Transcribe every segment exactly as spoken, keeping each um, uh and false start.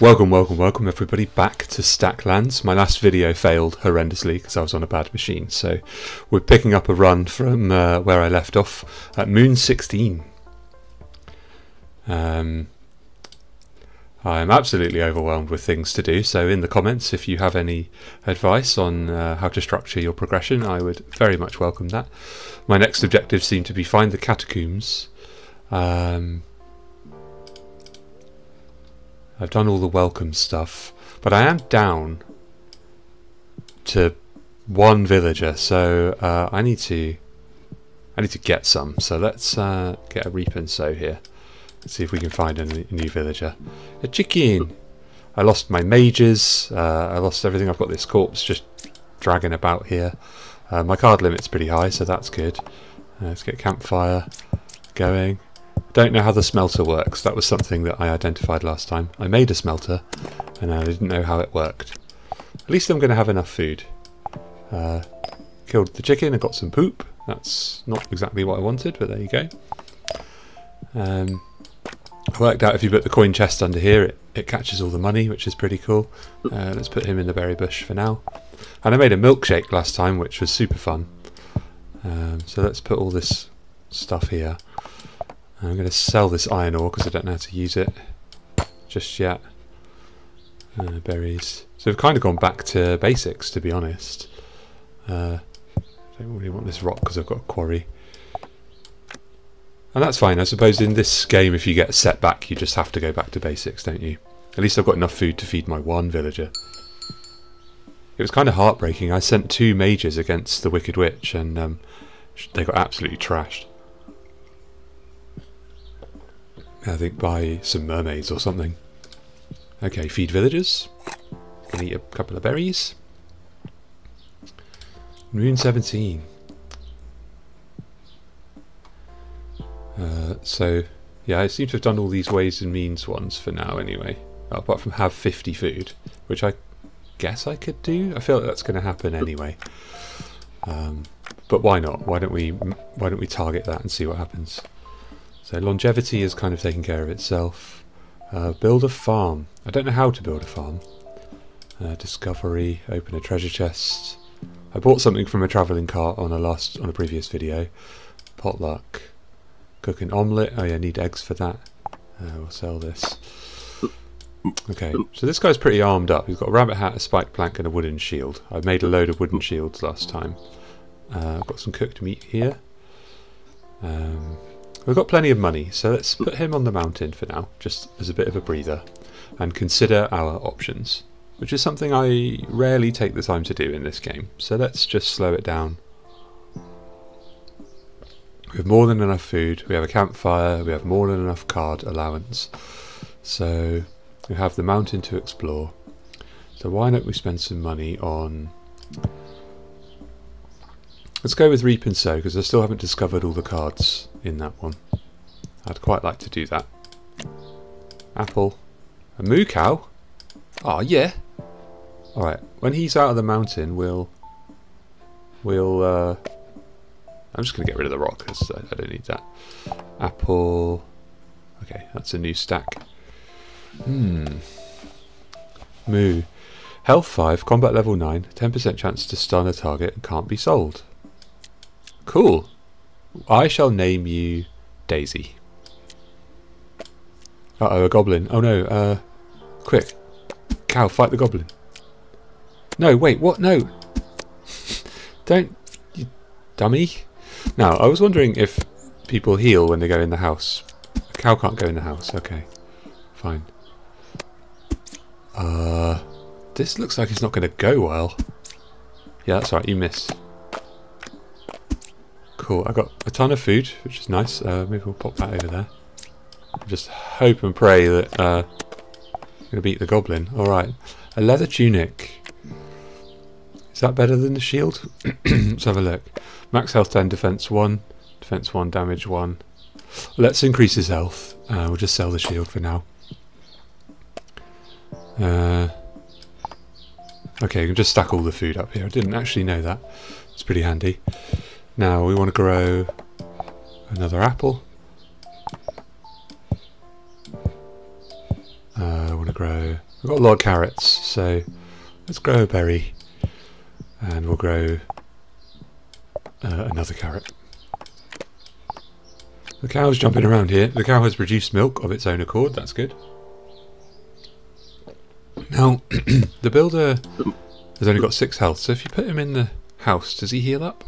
Welcome, welcome, welcome everybody back to Stacklands. My last video failed horrendously because I was on a bad machine, so we're picking up a run from uh, where I left off at Moon sixteen. Um, I'm absolutely overwhelmed with things to do, so in the comments if you have any advice on uh, how to structure your progression, I would very much welcome that. My next objective seemed to be find the catacombs. Um, I've done all the welcome stuff, but I am down to one villager, so uh, I need to I need to get some. So let's uh, get a reap and sow here. Let's see if we can find a new villager. A chicken. I lost my mages. Uh, I lost everything. I've got this corpse just dragging about here. Uh, my card limit's pretty high, so that's good. Uh, let's get campfire going. Don't know how the smelter works. That was something that I identified last time. I made a smelter and I didn't know how it worked. At least I'm going to have enough food. Uh, killed the chicken and got some poop. That's not exactly what I wanted, but there you go. Um, I worked out if you put the coin chest under here, it, it catches all the money, which is pretty cool. Uh, let's put him in the berry bush for now. And I made a milkshake last time, which was super fun. Um, so let's put all this stuff here. I'm going to sell this iron ore because I don't know how to use it just yet. Uh, berries. So we've kind of gone back to basics, to be honest. Uh, I don't really want this rock because I've got a quarry. And that's fine. I suppose in this game, if you get a setback, you just have to go back to basics, don't you? At least I've got enough food to feed my one villager. It was kind of heartbreaking. I sent two mages against the Wicked Witch and um, they got absolutely trashed. I think by some mermaids or something. Okay, feed villagers. Can eat a couple of berries. Moon seventeen. Uh, so, yeah, I seem to have done all these ways and means ones for now anyway. Apart from have fifty food, which I guess I could do. I feel like that's going to happen anyway. Um, but why not? Why don't we? Why don't we target that and see what happens? So longevity is kind of taking care of itself. Uh, build a farm. I don't know how to build a farm. Uh, discovery. Open a treasure chest. I bought something from a travelling cart on a last on a previous video. Potluck. Cook an omelette. Oh yeah, I need eggs for that. Uh, we'll sell this. Okay, so this guy's pretty armed up. He's got a rabbit hat, a spike plank, and a wooden shield. I made a load of wooden shields last time. Uh, I've got some cooked meat here. Um... We've got plenty of money, so let's put him on the mountain for now, just as a bit of a breather, and consider our options, which is something I rarely take the time to do in this game, so let's just slow it down. We have more than enough food, we have a campfire, we have more than enough card allowance, so we have the mountain to explore. So why don't we spend some money on... Let's go with Reap and Sow, because I still haven't discovered all the cards in that one. I'd quite like to do that. Apple. A moo cow? Oh yeah! Alright, when he's out of the mountain, we'll... We'll... Uh, I'm just going to get rid of the rock, because I, I don't need that. Apple... Okay, that's a new stack. Hmm. Moo. Health five, combat level nine, ten percent chance to stun a target and can't be sold. Cool. I shall name you Daisy. Uh oh, a goblin. Oh no, uh, quick. Cow, fight the goblin. No, wait, what? No. Don't, you dummy. Now, I was wondering if people heal when they go in the house. A cow can't go in the house, okay. Fine. Uh, this looks like it's not going to go well. Yeah, that's right, you missed. Cool, I got a ton of food, which is nice. Uh, maybe we'll pop that over there. Just hope and pray that uh, I'm going to beat the goblin. Alright, a leather tunic. Is that better than the shield? Let's have a look. Max health ten, defense one. Defense one, damage one. Let's increase his health. Uh, we'll just sell the shield for now. Uh, okay, I can just stack all the food up here. I didn't actually know that. It's pretty handy. Now we want to grow another apple. Uh, I want to grow, we've got a lot of carrots, so let's grow a berry and we'll grow uh, another carrot. The cow's jumping around here. The cow has produced milk of its own accord, that's good. Now, the builder has only got six health, so if you put him in the house, does he heal up?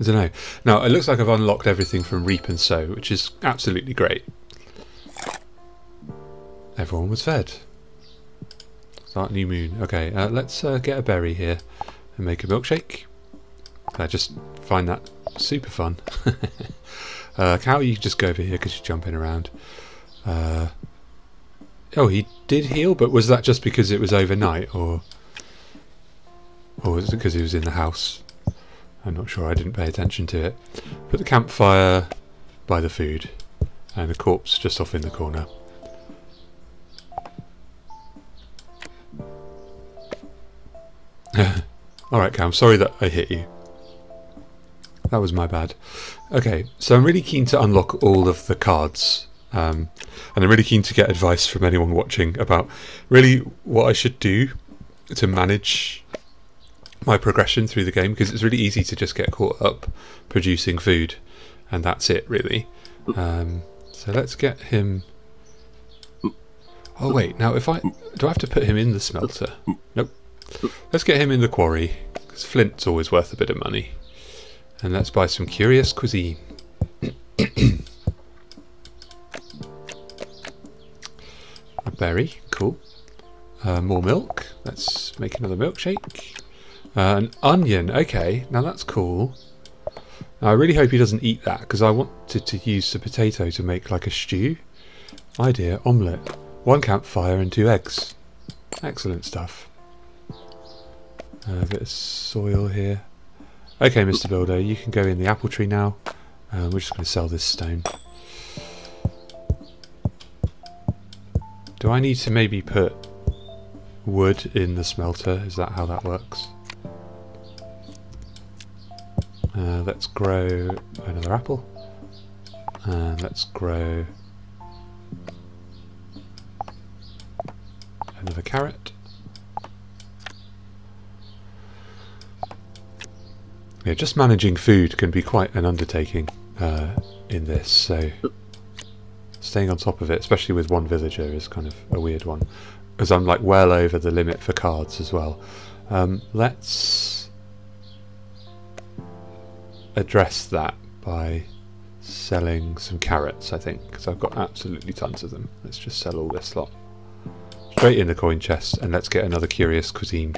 I don't know. Now, it looks like I've unlocked everything from Reap and Sow, which is absolutely great. Everyone was fed. Start new moon. Okay, uh, let's uh, get a berry here and make a milkshake. I just find that super fun. uh, cow, you just go over here because you're jumping around. Uh, oh, he did heal, but was that just because it was overnight, or, or was it because he was in the house? I'm not sure, I didn't pay attention to it. Put the campfire by the food and the corpse just off in the corner. Alright, Cam, sorry that I hit you. That was my bad. Okay, so I'm really keen to unlock all of the cards. Um, and I'm really keen to get advice from anyone watching about really what I should do to manage my progression through the game, because it's really easy to just get caught up producing food and that's it really. Um, so let's get him. Oh wait, now if I do I have to put him in the smelter? Nope. Let's get him in the quarry, because flint's always worth a bit of money. And let's buy some curious cuisine. A berry, cool. Uh, more milk. Let's make another milkshake. Uh, an onion, okay, now that's cool. Now I really hope he doesn't eat that, because I wanted to use the potato to make like a stew. Idea, omelette. One campfire and two eggs. Excellent stuff. Uh, a bit of soil here. Okay, Mister Builder, you can go in the apple tree now. Uh, we're just going to sell this stone. Do I need to maybe put wood in the smelter? Is that how that works? Uh, let's grow another apple. And uh, let's grow another carrot. Yeah, just managing food can be quite an undertaking uh, in this, so staying on top of it, especially with one villager, is kind of a weird one. Because I'm like well over the limit for cards as well. Um, let's address that by selling some carrots, I think, because I've got absolutely tons of them. Let's just sell all this lot straight in the coin chest, and let's get another curious cuisine.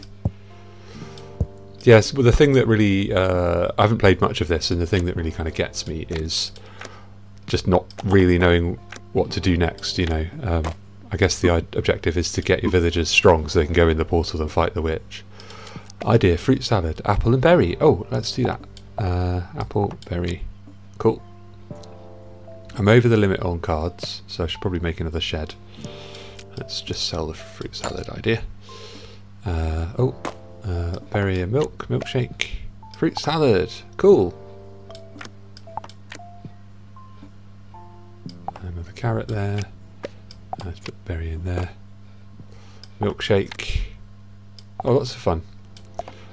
Yes, well, the thing that really uh, I haven't played much of this, and the thing that really kind of gets me is just not really knowing what to do next, you know. um, I guess the objective is to get your villagers strong so they can go in the portal and fight the witch. Idea, fruit salad, apple and berry. Oh, let's do that. Uh, apple, berry, cool. I'm over the limit on cards, so I should probably make another shed. Let's just sell the fruit salad idea. Uh, oh, uh, berry and milk, milkshake, fruit salad, cool. Another carrot there. Let's put berry in there. Milkshake. Oh, lots of fun.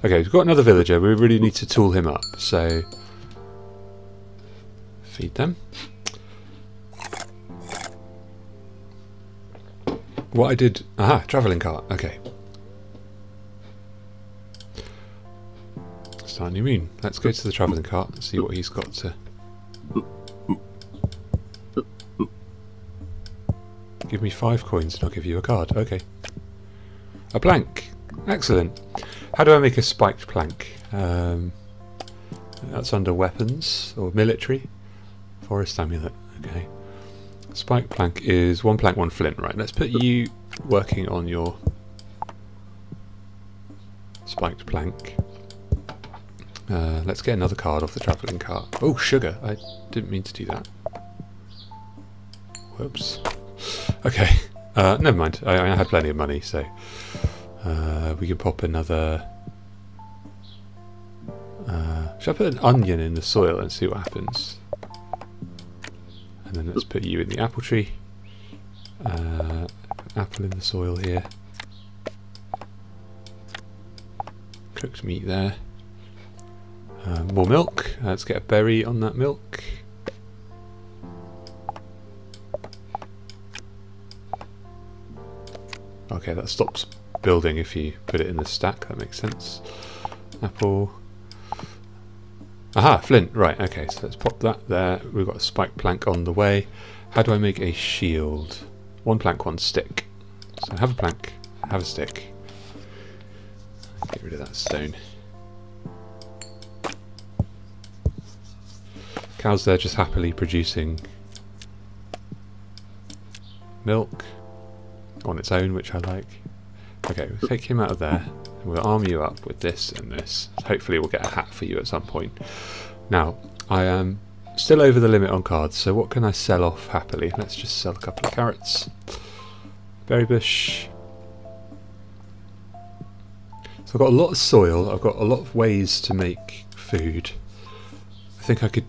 Okay, we've got another villager. We really need to tool him up, so feed them. What I did... Aha, travelling cart. Okay. Start new moon. Let's go to the travelling cart and see what he's got to... Give me five coins and I'll give you a card. Okay. A plank. Excellent. How do I make a spiked plank? Um, that's under weapons or military. Forest amulet, okay. Spiked plank is one plank, one flint. Right, let's put you working on your spiked plank. Uh, let's get another card off the travelling cart. Oh, sugar. I didn't mean to do that. Whoops. Okay, uh, never mind. I, I had plenty of money, so... Uh, we can pop another... Uh, should I put an onion in the soil and see what happens? And then let's put you in the apple tree. uh, apple in the soil here, cooked meat there, uh, more milk, uh, let's get a berry on that milk. Okay, that stops building if you put it in the stack, that makes sense. Apple. Aha, flint, right, okay, so let's pop that there. We've got a spike plank on the way. How do I make a shield? One plank, one stick. So have a plank, have a stick. Get rid of that stone. Cows there just happily producing milk on its own, which I like. Okay, we'll take him out of there. We'll arm you up with this and this. Hopefully we'll get a hat for you at some point. Now, I am still over the limit on cards, so what can I sell off happily? Let's just sell a couple of carrots. Berry bush. So I've got a lot of soil. I've got a lot of ways to make food. I think I could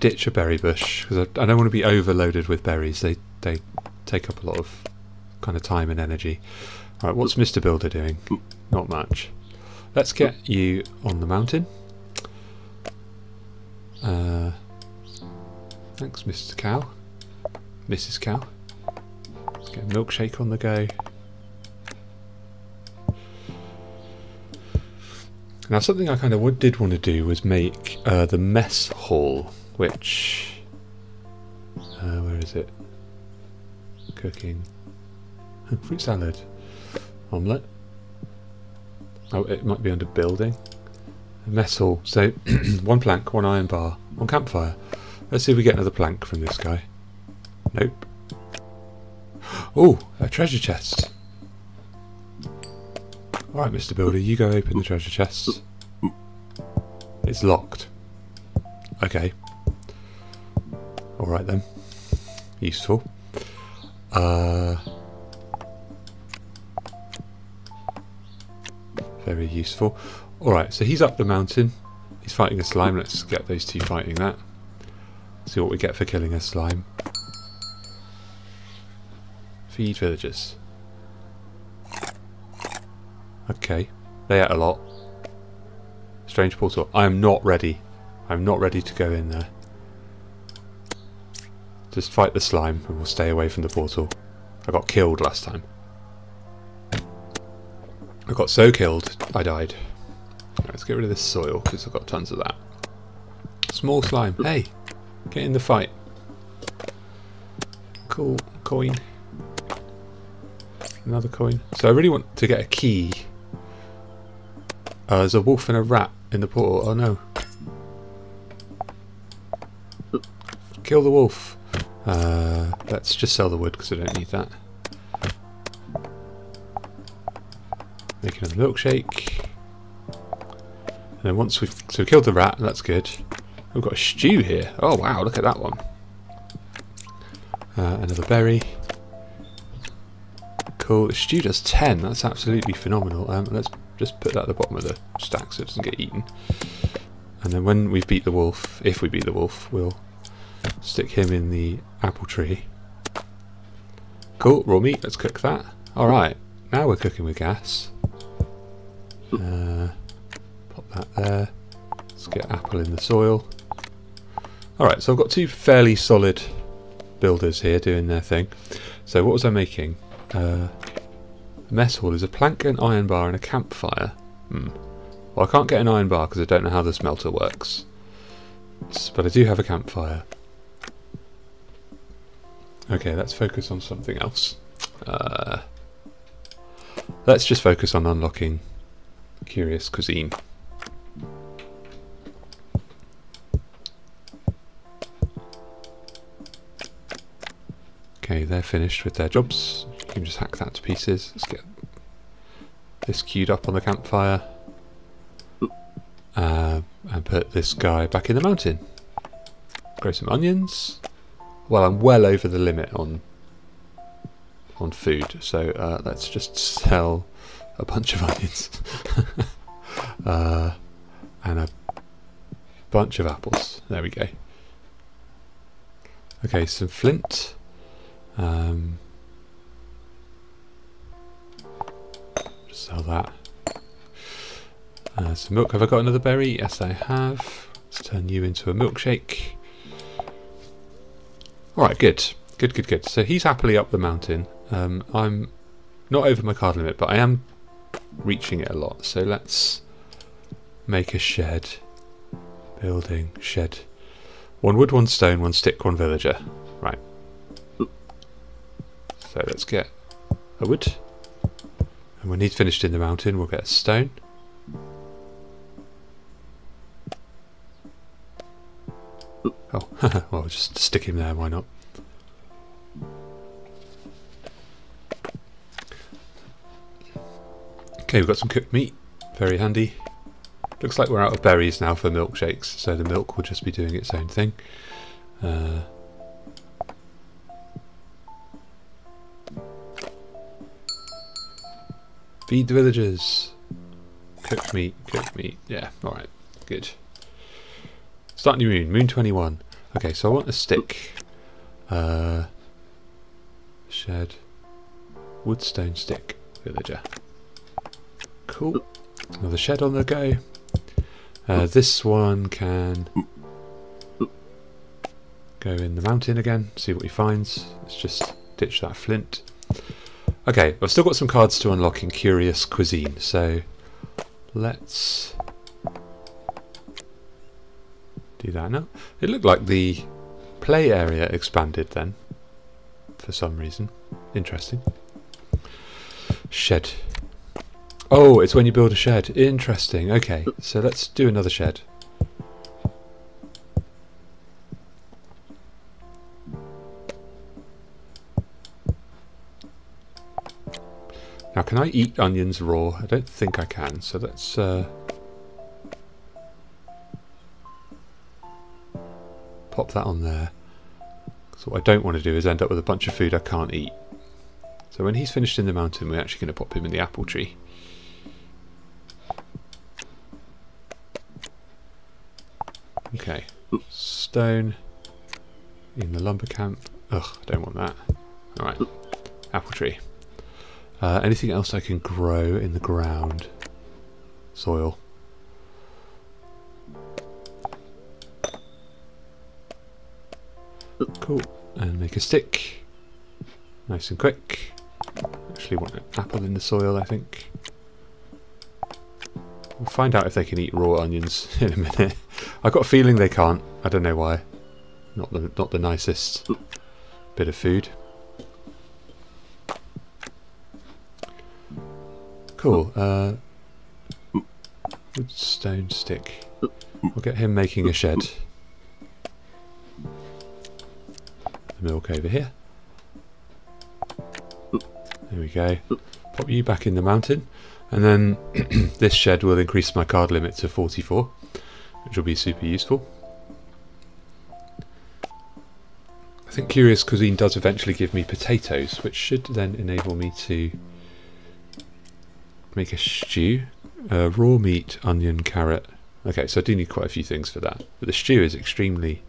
ditch a berry bush, because I, I don't want to be overloaded with berries. They, they take up a lot of kind of time and energy. Alright, what's Mister Builder doing? Not much. Let's get you on the mountain. Uh, thanks, Mister Cow. Missus Cow. Let's get a milkshake on the go. Now, something I kind of did want to do was make uh, the mess hall, which... Uh, where is it? Cooking. Fruit salad. Omelette. Oh, it might be under building. A mess hall. So, one plank, one iron bar, one campfire. Let's see if we get another plank from this guy. Nope. Oh, a treasure chest. Alright, Mister Builder, you go open the treasure chest. It's locked. Okay. Alright then. Useful. Uh... Very useful. Alright, so he's up the mountain. He's fighting a slime. Let's get those two fighting that. See what we get for killing a slime. Feed villagers. Okay. They ate a lot. Strange portal. I am not ready. I'm not ready to go in there. Just fight the slime and we'll stay away from the portal. I got killed last time. I got so killed, I died. Right, let's get rid of this soil, because I've got tons of that. Small slime, hey! Get in the fight. Cool, coin. Another coin. So I really want to get a key. Uh, there's a wolf and a rat in the portal, oh no. Kill the wolf. Uh, let's just sell the wood, because I don't need that. Make another milkshake. And then once we've... So we killed the rat, that's good. We've got a stew here. Oh wow, look at that one. Uh, another berry. Cool. The stew does ten. That's absolutely phenomenal. Um, let's just put that at the bottom of the stack so it doesn't get eaten. And then when we beat the wolf, if we beat the wolf, we'll stick him in the apple tree. Cool. Raw meat. Let's cook that. Alright. Now we're cooking with gas. Uh, pop that there. Let's get apple in the soil. Alright, so I've got two fairly solid builders here doing their thing. So what was I making? Uh, a mess hall is a plank, an iron bar and a campfire. Hmm. Well, I can't get an iron bar because I don't know how the smelter works. But I do have a campfire. Okay, let's focus on something else. Uh, let's just focus on unlocking Curious Cuisine. Okay, they're finished with their jobs. You can just hack that to pieces. Let's get this queued up on the campfire. Uh, and put this guy back in the mountain. Grow some onions. Well, I'm well over the limit on, on food, so uh, let's just sell a bunch of onions uh, and a bunch of apples. There we go. Okay, some flint, um, sell that. Uh, some milk. Have I got another berry? Yes, I have. Let's turn you into a milkshake. Alright, good. Good, good, good. So he's happily up the mountain. Um, I'm not over my card limit, but I am reaching it a lot. So let's make a shed. Building, shed. One wood, one stone, one stick, one villager. Right. So let's get a wood. And when he's finished in the mountain, we'll get a stone. Oh, well, just stick him there, why not? Okay, we've got some cooked meat. Very handy. Looks like we're out of berries now for milkshakes, so the milk will just be doing its own thing. Uh, feed the villagers. Cooked meat, cooked meat. Yeah, alright, good. Start new moon, moon twenty-one. Okay, so I want a stick. Uh, shed. Woodstone stick. Villager. Cool. Another shed on the go. Uh, this one can go in the mountain again, see what he finds. Let's just ditch that flint. Okay, I've still got some cards to unlock in Curious Cuisine, so let's do that now. It looked like the play area expanded then, for some reason. Interesting. Shed. Oh, it's when you build a shed. Interesting. Okay, so let's do another shed. Now, can I eat onions raw? I don't think I can, so let's... Uh, pop that on there. Because what I don't want to do is end up with a bunch of food I can't eat. So when he's finished in the mountain, we're actually going to pop him in the apple tree. Okay, stone in the lumber camp. Ugh, I don't want that. Alright, apple tree. Uh, anything else I can grow in the ground? Soil. Cool, and make a stick. Nice and quick. Actually want an apple in the soil, I think. We'll find out if they can eat raw onions in a minute. I've got a feeling they can't. I don't know why. Not the, not the nicest bit of food. Cool. Uh, stone stick. We'll get him making a shed. The milk over here. There we go. Pop you back in the mountain. And then this shed will increase my card limit to forty-four, which will be super useful. I think Curious Cuisine does eventually give me potatoes, which should then enable me to make a stew. Uh, raw meat, onion, carrot. Okay, so I do need quite a few things for that. But the stew is extremely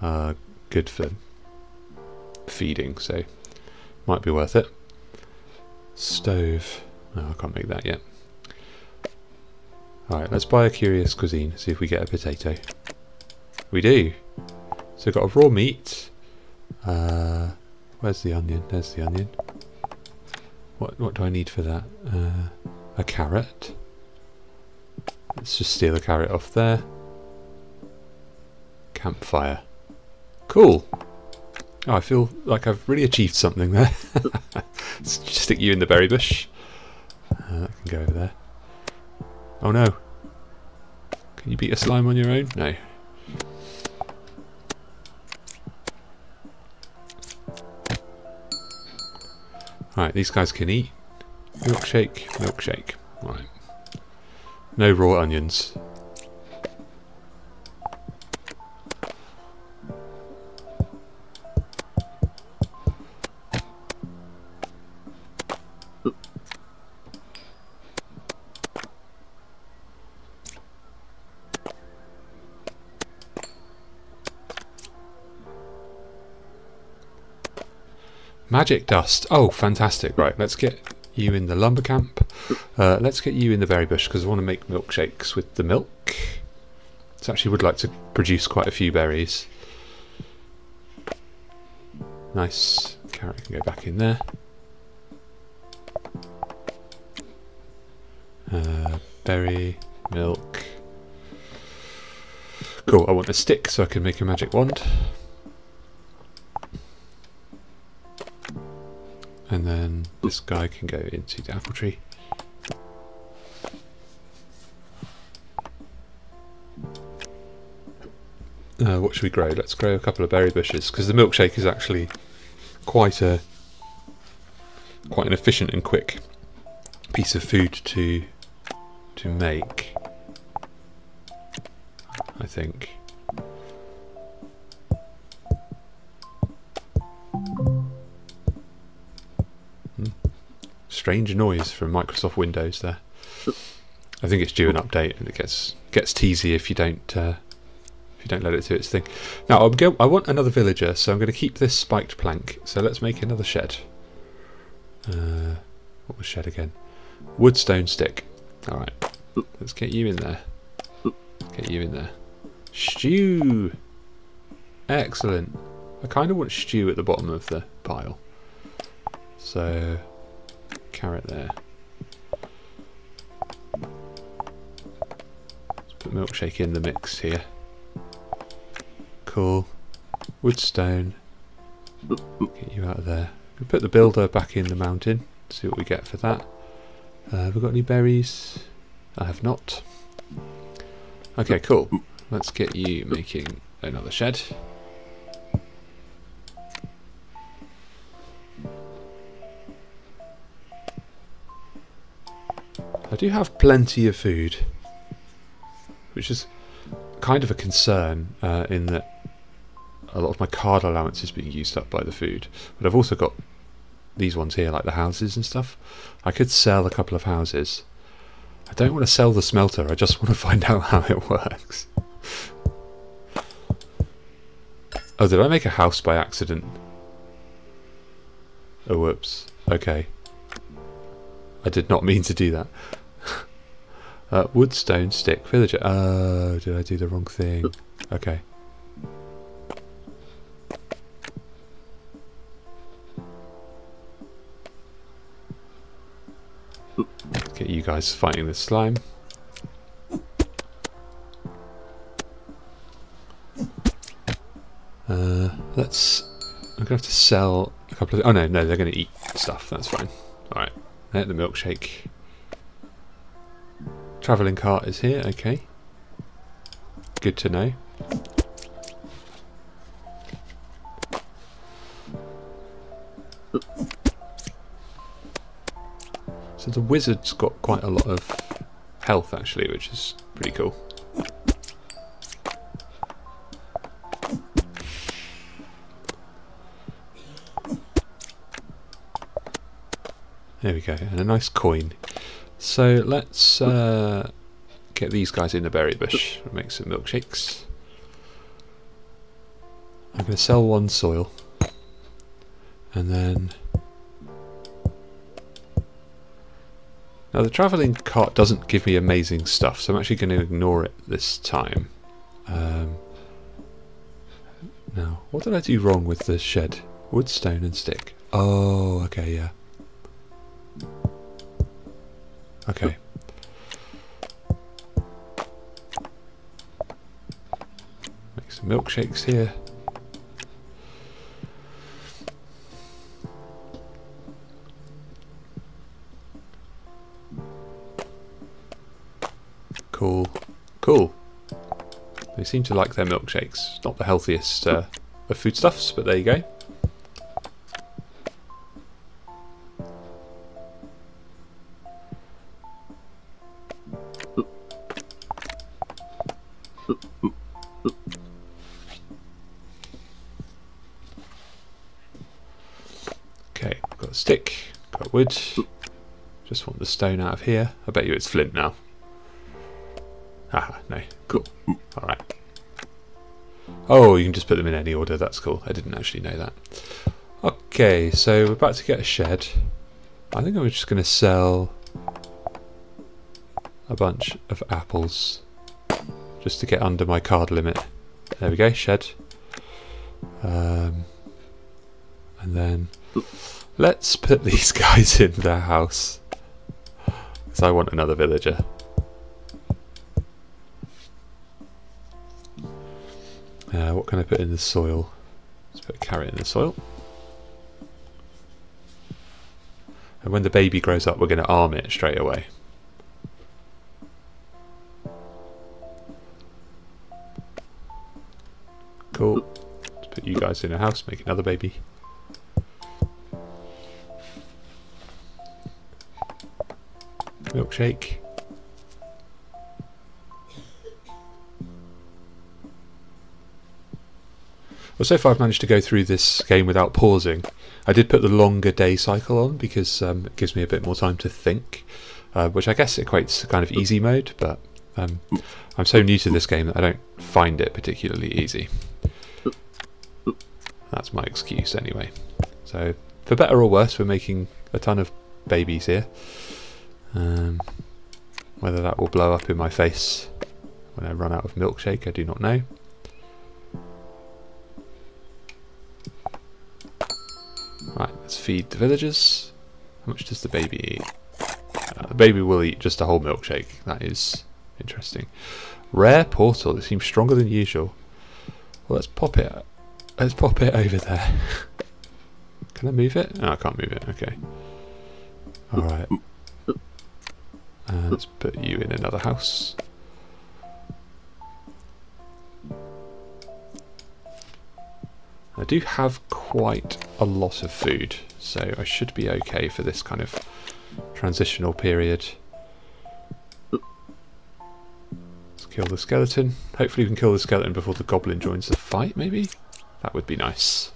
uh, good for feeding, so might be worth it. Stove. No, I can't make that yet. Alright, let's buy a Curious Cuisine, see if we get a potato. We do! So we've got a raw meat. Uh, where's the onion? There's the onion. What what do I need for that? Uh, a carrot. Let's just steal a carrot off there. Campfire. Cool! Oh, I feel like I've really achieved something there. Let's just stick you in the berry bush. Uh, that can go over there. Oh no! Can you beat a slime on your own? No. Alright, these guys can eat. Milkshake, milkshake. Right. No raw onions. Magic dust. Oh, fantastic. Right, let's get you in the lumber camp. Uh, let's get you in the berry bush because I want to make milkshakes with the milk. So actually would like to produce quite a few berries. Nice. Carrot can go back in there. Uh, berry, milk. Cool, I want a stick so I can make a magic wand. And then this guy can go into the apple tree. Uh, what should we grow? Let's grow a couple of berry bushes because the milkshake is actually quite a quite an efficient and quick piece of food to to make, I think. Hmm. Strange noise from Microsoft Windows there. I think it's due an update, and it gets gets teasy if you don't. Uh, If you don't let it do its thing. Now I'll go, I want another villager, so I'm going to keep this spiked plank. So let's make another shed. Uh, what was shed again? Wood, stone, stick. All right, let's get you in there. Let's get you in there. Stew. Excellent. I kind of want stew at the bottom of the pile. So carrot there. Let's put milkshake in the mix here. Cool. Wood, stone. Get you out of there. We put the builder back in the mountain. See what we get for that. Uh, have we got any berries? I have not. Okay, cool. Let's get you making another shed. I do have plenty of food, which is kind of a concern uh, in that a lot of my card allowance is being used up by the food, but I've also got these ones here, like the houses and stuff. I could sell a couple of houses. I don't want to sell the smelter, I just want to find out how it works. Oh, did I make a house by accident? Oh, whoops. Okay. I did not mean to do that. Uh, wood, stone, stick, villager. Oh, did I do the wrong thing? Okay. Get you guys fighting this slime. Uh, let's... I'm going to have to sell a couple of... Oh no, no, they're going to eat stuff. That's fine. Alright. There's the milkshake. Travelling cart is here, okay. Good to know. So the wizard's got quite a lot of health actually, which is pretty cool. There we go, and a nice coin. So let's uh, get these guys in the berry bush and make some milkshakes. I'm going to sell one soil and then... Now the travelling cart doesn't give me amazing stuff, so I'm actually going to ignore it this time. Um, now, what did I do wrong with the shed? Wood, stone and stick. Oh, okay, yeah. Okay. Make some milkshakes here. Cool. Cool. They seem to like their milkshakes. Not the healthiest uh, of foodstuffs, but there you go. Just want the stone out of here. I bet you it's flint now. Haha, no. Cool. Alright. Oh, you can just put them in any order. That's cool. I didn't actually know that. Okay, so we're about to get a shed. I think I'm just going to sell a bunch of apples just to get under my card limit. There we go, shed. Um, and then let's put these guys in their house, because I want another villager. Uh, what can I put in the soil? Let's put a carrot in the soil. And when the baby grows up, we're going to arm it straight away. Cool. Let's put you guys in a house, make another baby. Milkshake. Well, so far I've managed to go through this game without pausing. I did put the longer day cycle on because um, it gives me a bit more time to think, uh, which I guess equates to kind of easy mode, but um, I'm so new to this game that I don't find it particularly easy. That's my excuse anyway. So, for better or worse, we're making a ton of babies here. Um, whether that will blow up in my face when I run out of milkshake, I do not know. Right, let's feed the villagers. How much does the baby eat? Uh, the baby will eat just a whole milkshake. That is interesting. Rare portal. It seems stronger than usual. Well, let's pop it. Let's pop it over there. Can I move it? No, I can't move it. Okay. All right. Uh, let's put you in another house. I do have quite a lot of food, so I should be okay for this kind of transitional period. Let's kill the skeleton. Hopefully we can kill the skeleton before the goblin joins the fight, maybe? That would be nice.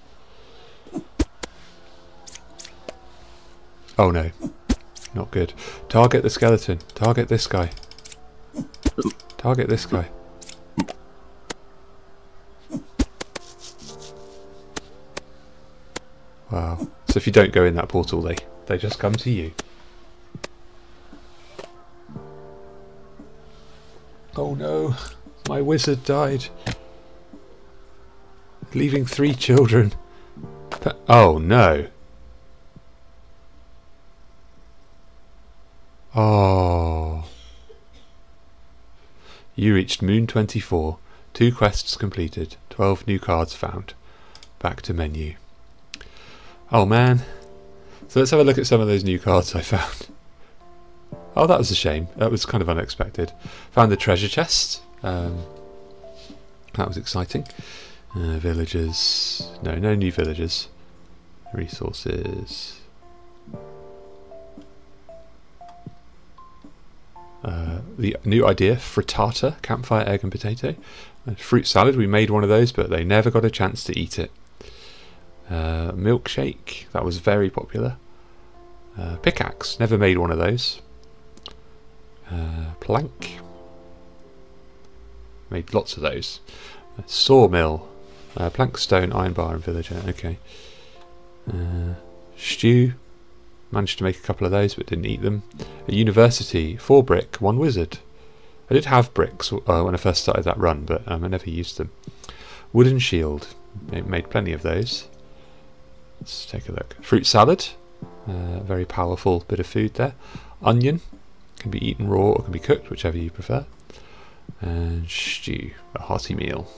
Oh no. Not good. Target the skeleton. Target this guy. Target this guy. Wow. So if you don't go in that portal, they, they just come to you. Oh no, my wizard died. Leaving three children. Oh no. Oh. You reached Moon twenty-four. Two quests completed. twelve new cards found. Back to menu. Oh man. So let's have a look at some of those new cards I found. Oh, that was a shame. That was kind of unexpected. Found the treasure chest. Um, that was exciting. Uh, villagers. No, no new villagers. Resources. Uh, the new idea, frittata, campfire, egg and potato. And fruit salad, we made one of those, but they never got a chance to eat it. Uh, milkshake, that was very popular. Uh, pickaxe, never made one of those. Uh, plank, made lots of those. Uh, sawmill, uh, plank, stone, iron bar and villager, okay. Uh, stew, managed to make a couple of those but didn't eat them. A university, four brick, one wizard. I did have bricks uh, when I first started that run, but um, I never used them. Wooden shield, made plenty of those. Let's take a look. Fruit salad, uh, very powerful bit of food there. Onion, can be eaten raw or can be cooked, whichever you prefer. And stew, a hearty meal.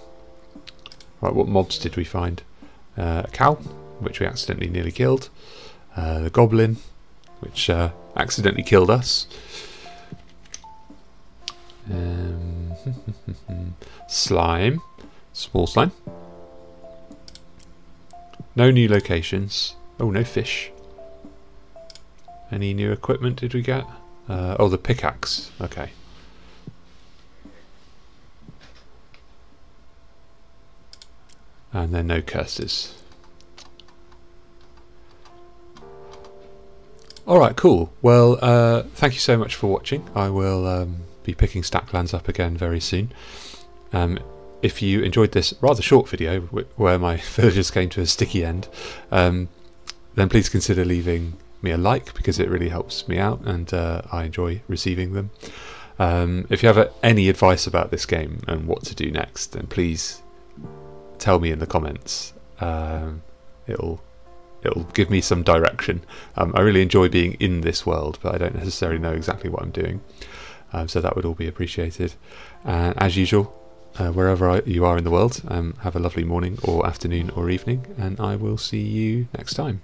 Right, what mobs did we find? Uh, a cow, which we accidentally nearly killed. Uh, the goblin, which uh, accidentally killed us. Um, slime, small slime. No new locations. Oh, no fish. Any new equipment did we get? Uh, oh, the pickaxe. Okay. And then no curses. Alright, cool. Well, uh, thank you so much for watching. I will um, be picking Stacklands up again very soon. Um, If you enjoyed this rather short video where my villagers came to a sticky end, um, then please consider leaving me a like, because it really helps me out and uh, I enjoy receiving them. Um, if you have any advice about this game and what to do next, then please tell me in the comments. Um, it'll it'll give me some direction. Um, I really enjoy being in this world, but I don't necessarily know exactly what I'm doing. Um, so that would all be appreciated. And as usual, uh, wherever I, you are in the world, um, have a lovely morning or afternoon or evening, and I will see you next time.